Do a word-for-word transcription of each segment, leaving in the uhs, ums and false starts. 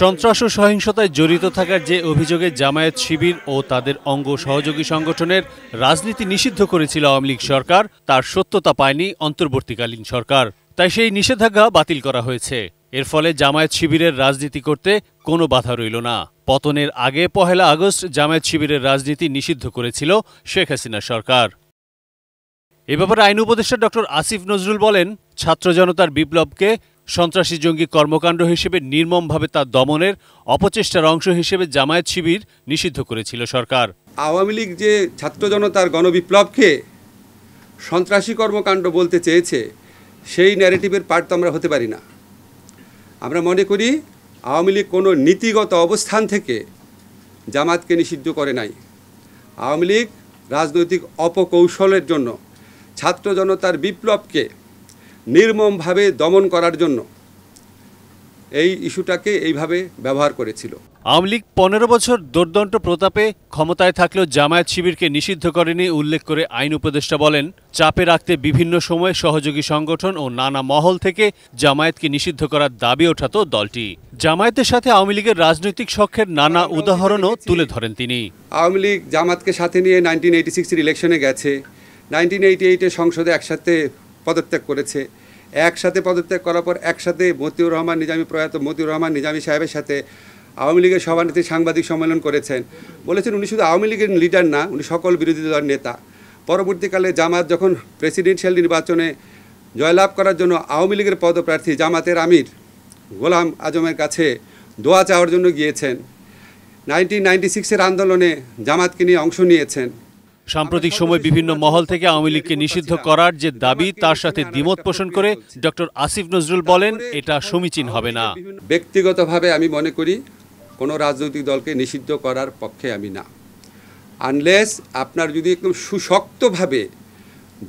সন্ত্রাস ও সহিংসতায় জড়িত থাকার যে অভিযোগে জামায়াত শিবির ও তাদের অঙ্গ সহযোগী সংগঠনের রাজনীতি নিষিদ্ধ করেছিল আওয়ামী লীগ সরকার, তার সত্যতা পায়নি অন্তর্বর্তীকালীন সরকার। তাই সেই নিষেধাজ্ঞা বাতিল করা হয়েছে। এর ফলে জামায়াত শিবিরের রাজনীতি করতে কোনো বাধা রইল না। পতনের আগে পহেলা আগস্ট জামায়াত শিবিরের রাজনীতি নিষিদ্ধ করেছিল শেখ হাসিনা সরকার। এ ব্যাপারে আইন উপদেষ্টা ডক্টর আসিফ নজরুল বলেন, ছাত্র জনতার বিপ্লবকে সন্ত্রাসী জঙ্গি কর্মকাণ্ড হিসেবে নির্মমভাবে তা দমনের অপচেষ্টার অংশ হিসেবে জামায়াত শিবির নিষিদ্ধ করেছিল সরকার। আওয়ামী লীগ যে ছাত্র জনতার গণবিপ্লবকে সন্ত্রাসী কর্মকাণ্ড বলতে চেয়েছে, সেই ন্যারেটিভের পার্ট তো আমরা হতে পারি না। আমরা মনে করি আওয়ামী লীগ কোনো নীতিগত অবস্থান থেকে জামায়াতকে নিষিদ্ধ করে নাই। আওয়ামী লীগ রাজনৈতিক অপকৌশলের জন্য, ছাত্র জনতার বিপ্লবকে নির্মমভাবে দমন করার জন্য এই ইস্যুটাকে এইভাবে ব্যবহার করেছিল। আওয়ামী লীগ পনেরো বছর দুর্দন্ত প্রতাপে ক্ষমতায় থাকলেও জামায়াত শিবিরকে নিষিদ্ধ করেনি উল্লেখ করে আইন উপদেষ্টা বলেন, চাপে রাখতে বিভিন্ন সময়ে সহযোগী সংগঠন ও নানা মহল থেকে জামায়াতকে নিষিদ্ধ করার দাবি ওঠাতো দলটি। জামায়াতের সাথে আওয়ামী লীগের রাজনৈতিক সখ্যের নানা উদাহরণও তুলে ধরেন তিনি। আওয়ামী লীগ জামায়াতকে সাথে নিয়ে নাইনটিন এইটি সিক্সের ইলেকশনে গেছে, নাইনটিন এইটি এইটে সংসদে একসাথে পদত্যাগ করেছে, একসাথে পদত্যাগ করার পর একসাথে মতিউর রহমান নিজামী প্রয়াত মতিউর রহমান নিজামী সাহেবের সাথে আওয়ামী লীগের সভানেত্রী সাংবাদিক সম্মেলন করেছেন। বলেছেন উনি শুধু আওয়ামী লীগের লিডার না, উনি সকল বিরোধী দলের নেতা। পরবর্তীকালে জামাত যখন প্রেসিডেন্সিয়াল নির্বাচনে জয়লাভ করার জন্য আওয়ামী লীগের পদপ্রার্থী জামাতের আমির গোলাম আজমের কাছে দোয়া চাওয়ার জন্য গিয়েছেন, নাইনটিন নাইনটি সিক্সের আন্দোলনে জামাতকে নিয়ে অংশ নিয়েছেন। সাম্প্রতিক সময় বিভিন্ন মহল থেকে আওয়ামী লীগকে নিষিদ্ধ করার যে দাবি, তার সাথে দ্বিমত পোষণ করে ডক্টর আসিফ নজরুল বলেন, এটা সমীচীন হবে না। ব্যক্তিগতভাবে আমি মনে করি কোনো রাজনৈতিক দলকে নিষিদ্ধ করার পক্ষে আমি না, আনলেস আপনার যদি একদম সুশক্তভাবে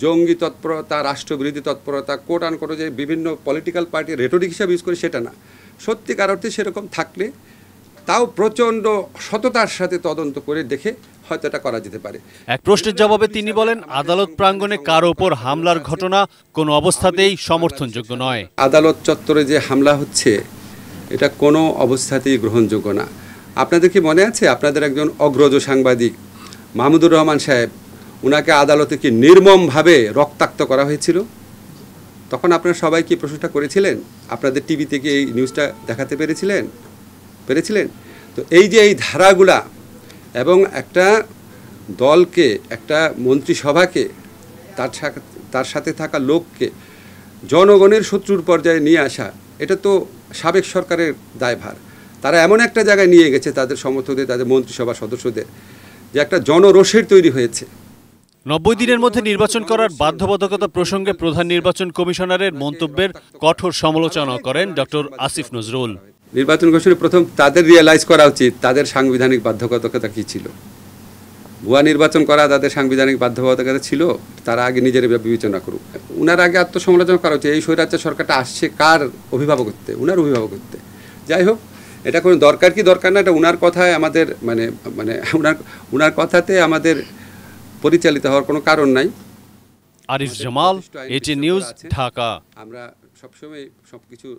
জঙ্গি তৎপরতা, রাষ্ট্রবিরোধী তৎপরতা, কোট আন কোট যে বিভিন্ন পলিটিক্যাল পার্টির রেটরিক হিসাবে ইউজ করে সেটা না, সত্যিকার অর্থে সেরকম থাকলে তাও প্রচণ্ড সততার সাথে তদন্ত করে দেখে হয়তো এটা করা যেতে পারে। এক প্রশ্নের জবাবে তিনি বলেন, আদালত প্রাঙ্গণে কার ওপর হামলার ঘটনা কোনো অবস্থাতেই সমর্থনযোগ্য নয়। আদালত চত্বরে যে হামলা হচ্ছে এটা কোনো অবস্থাতেই গ্রহণযোগ্য না। আপনাদের কি মনে আছে, আপনাদের একজন অগ্রজ সাংবাদিক মাহমুদুর রহমান সাহেব, উনাকে আদালতে কি নির্মমভাবে রক্তাক্ত করা হয়েছিল? তখন আপনারা সবাই কি প্রশ্নটা করেছিলেন? আপনাদের টিভি থেকে এই নিউজটা দেখাতে পেরেছিলেন পেরেছিলেন তো এই যে এই ধারাগুলা এবং একটা দলকে, একটা মন্ত্রিসভাকে, তার সাথে তার সাথে থাকা লোককে জনগণের শত্রুর পর্যায়ে নিয়ে আসা, এটা তো সাবেক সরকারের দায়ভার। তারা এমন একটা জায়গায় নিয়ে গেছে তাদের সমর্থকদের, তাদের মন্ত্রিসভা সদস্যদের, যে একটা জনরোষের তৈরি হয়েছে। নব্বই দিনের মধ্যে নির্বাচন করার বাধ্যবাধকতা প্রসঙ্গে প্রধান নির্বাচন কমিশনারের মন্তব্যের কঠোর সমালোচনা করেন ডক্টর আসিফ নজরুল। নির্বাচন কমিশনের প্রথম তাদের রিয়েলাইজ করা উচিত তাদের সাংবিধানিক বাধ্যবাধকতা কী ছিল। ভুয়া নির্বাচন করা তাদের সাংবিধানিক বাধ্যবাধকতা ছিল, তারা আগে নিজের বিবেচনা করুক। উনার আগে আত্মসমালোচনা করা উচিত। এই স্বৈরাচার সরকারটা আসছে কার অভিভাবকত্বে? উনার অভিভাবকত্বে। যাই হোক, এটা কোনো দরকার কি দরকার না, এটা উনার কথায় আমাদের মানে মানে উনার উনার কথাতে আমাদের পরিচালিত হওয়ার কোনো কারণ নাই। Arif Jamal, ATN news, Dhaka. আমরা সবসময় সব কিছু